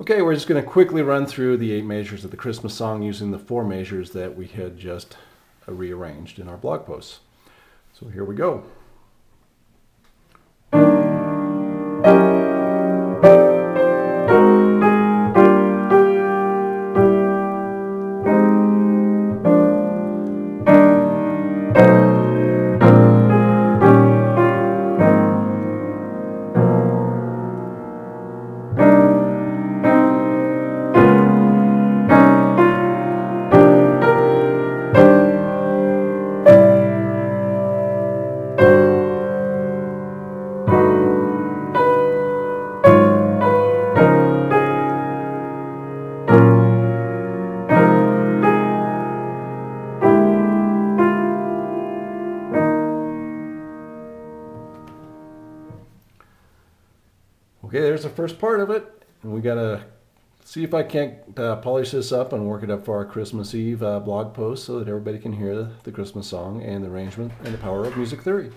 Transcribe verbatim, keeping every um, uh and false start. Okay, we're just going to quickly run through the eight measures of the Christmas song using the four measures that we had just uh, rearranged in our blog posts. So here we go. Okay, there's the first part of it, and we gotta see if I can't uh, polish this up and work it up for our Christmas Eve uh, blog post so that everybody can hear the Christmas song and the arrangement and the power of music theory.